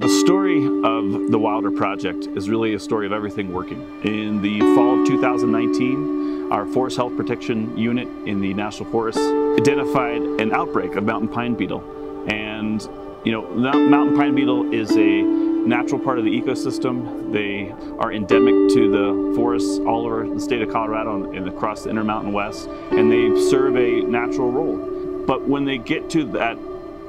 The story of the Wilder project is really a story of everything working. In the fall of 2019, our Forest Health Protection Unit in the National Forest identified an outbreak of mountain pine beetle. And, you know, mountain pine beetle is a natural part of the ecosystem. They are endemic to the forests all over the state of Colorado and across the Intermountain West, and they serve a natural role. But when they get to that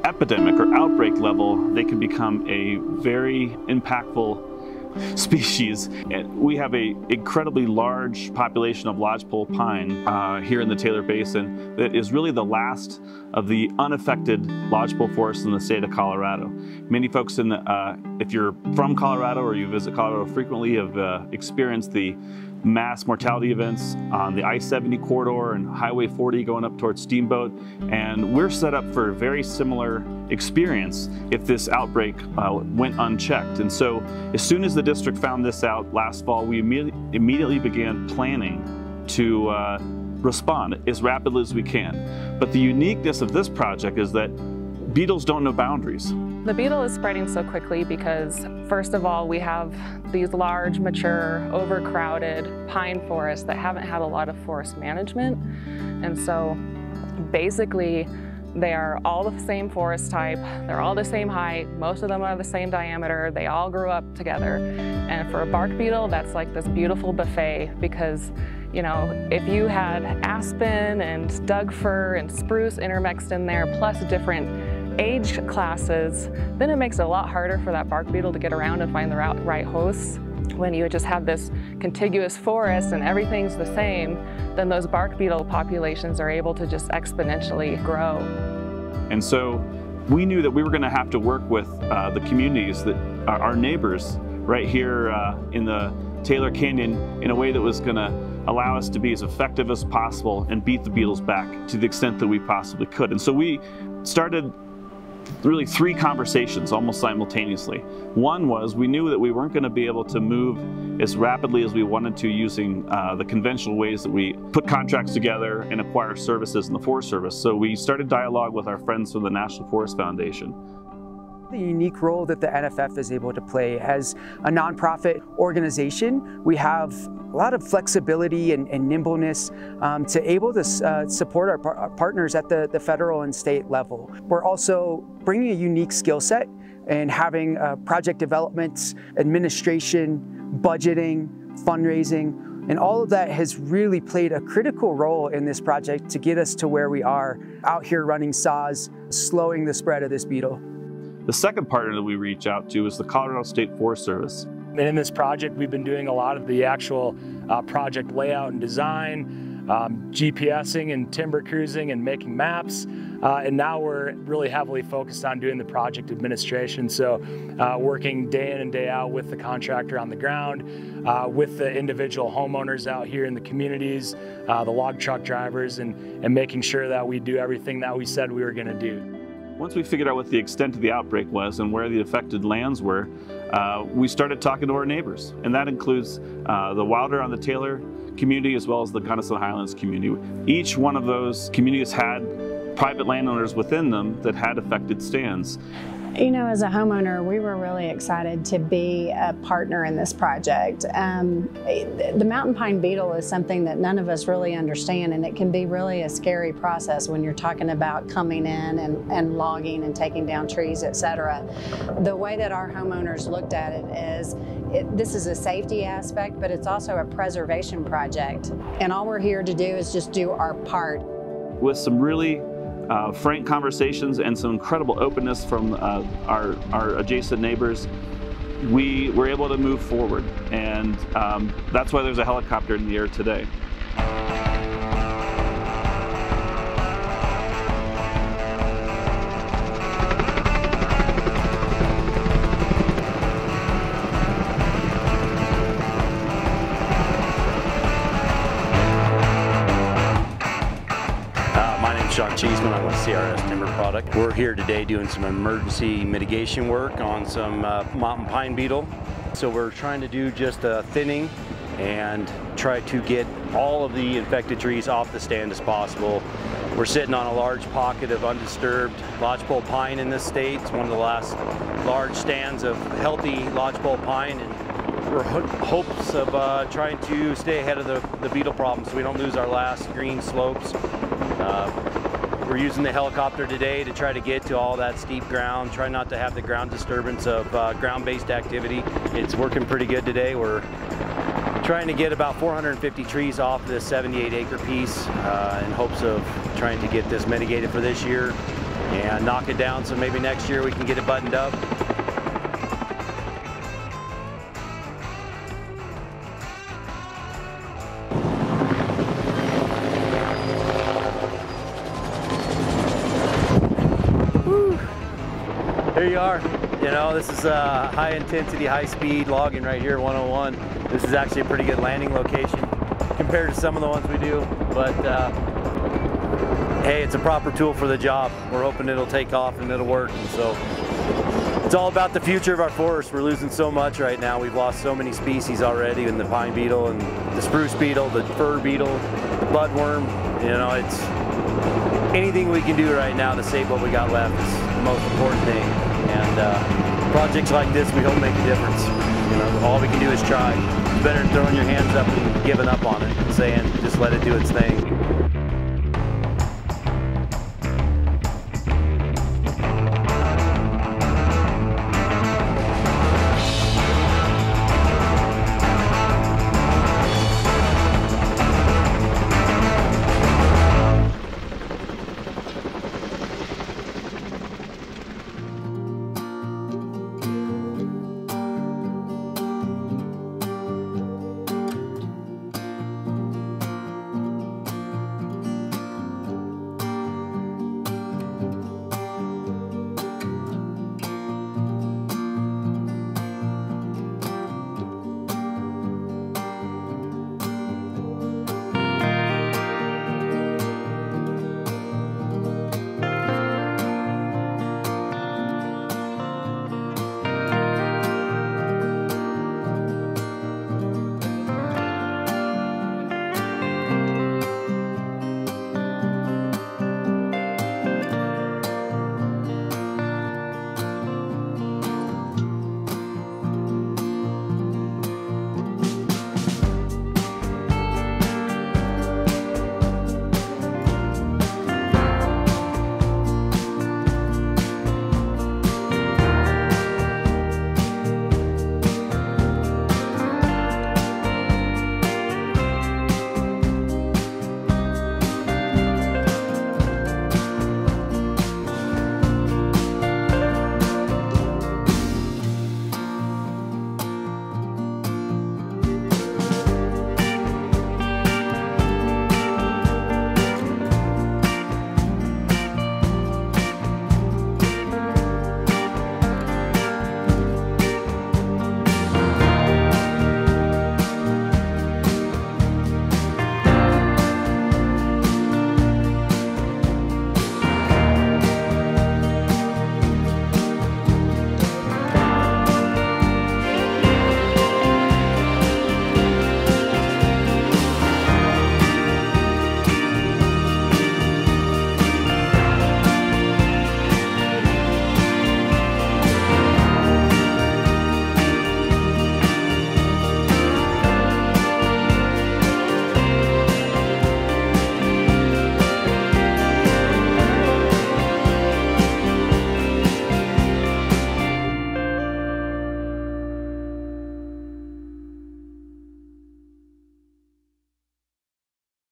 epidemic or outbreak level, they can become a very impactful species. And we have an incredibly large population of lodgepole pine here in the Taylor Basin that is really the last of the unaffected lodgepole forests in the state of Colorado. Many folks, if you're from Colorado or you visit Colorado frequently, have experienced the mass mortality events on the I-70 corridor and Highway 40 going up towards Steamboat. And we're set up for a very similar experience if this outbreak went unchecked. And so as soon as the district found this out last fall, we immediately began planning to respond as rapidly as we can. But the uniqueness of this project is that beetles don't know boundaries. The beetle is spreading so quickly because, first of all, we have these large, mature, overcrowded pine forests that haven't had a lot of forest management. And so basically, they are all the same forest type, they're all the same height, most of them are the same diameter, they all grew up together. And for a bark beetle, that's like this beautiful buffet because, you know, if you had aspen and Doug fir and spruce intermixed in there, plus different age classes, then it makes it a lot harder for that bark beetle to get around and find the right hosts. When you just have this contiguous forest and everything's the same, then those bark beetle populations are able to just exponentially grow. And so we knew that we were going to have to work with the communities, that our neighbors right here in the Taylor Canyon, in a way that was going to allow us to be as effective as possible and beat the beetles back to the extent that we possibly could. And so we started really three conversations almost simultaneously. One was we knew that we weren't going to be able to move as rapidly as we wanted to using the conventional ways that we put contracts together and acquire services in the Forest Service. So we started dialogue with our friends from the National Forest Foundation. The unique role that the NFF is able to play as a nonprofit organization, we have a lot of flexibility and nimbleness to able to support our partners at the federal and state level. We're also bringing a unique skill set and having project development, administration, budgeting, fundraising, and all of that has really played a critical role in this project to get us to where we are out here running SAWS, slowing the spread of this beetle. The second partner that we reach out to is the Colorado State Forest Service. And in this project, we've been doing a lot of the actual project layout and design, GPSing and timber cruising and making maps. And now we're really heavily focused on doing the project administration. So working day in and day out with the contractor on the ground, with the individual homeowners out here in the communities, the log truck drivers, and making sure that we do everything that we said we were going to do. Once we figured out what the extent of the outbreak was and where the affected lands were, we started talking to our neighbors. And that includes the Wilder on the Taylor community as well as the Gunnison Highlands community. Each one of those communities had private landowners within them that had affected stands. You know, as a homeowner, we were really excited to be a partner in this project. The mountain pine beetle is something that none of us really understand, and it can be really a scary process when you're talking about coming in and logging and taking down trees, etc. The way that our homeowners looked at it is, this is a safety aspect, but it's also a preservation project. And all we're here to do is just do our part. With some really frank conversations and some incredible openness from our adjacent neighbors, we were able to move forward. And that's why there's a helicopter in the air today. John Cheeseman, I'm with CRS Timber Product. We're here today doing some emergency mitigation work on some mountain pine beetle. So we're trying to do just a thinning and try to get all of the infected trees off the stand as possible We're sitting on a large pocket of undisturbed lodgepole pine in this state. It's one of the last large stands of healthy lodgepole pine, and we're hopes of trying to stay ahead of the beetle problem so we don't lose our last green slopes. We're using the helicopter today to try to get to all that steep ground, try not to have the ground disturbance of ground-based activity. It's working pretty good today. We're trying to get about 450 trees off this 78-acre piece in hopes of trying to get this mitigated for this year and knock it down so maybe next year we can get it buttoned up. Here you are. You know, this is high intensity, high speed logging right here, 101. This is actually a pretty good landing location compared to some of the ones we do, but hey, it's a proper tool for the job. We're hoping it'll take off and it'll work. And so it's all about the future of our forest. We're losing so much right now. We've lost so many species already, in the pine beetle and the spruce beetle, the fir beetle, the budworm. You know, it's anything we can do right now to save what we got left is the most important thing. And projects like this, we hope make a difference. You know, all we can do is try. It's better than throwing your hands up and giving up on it and saying, just let it do its thing.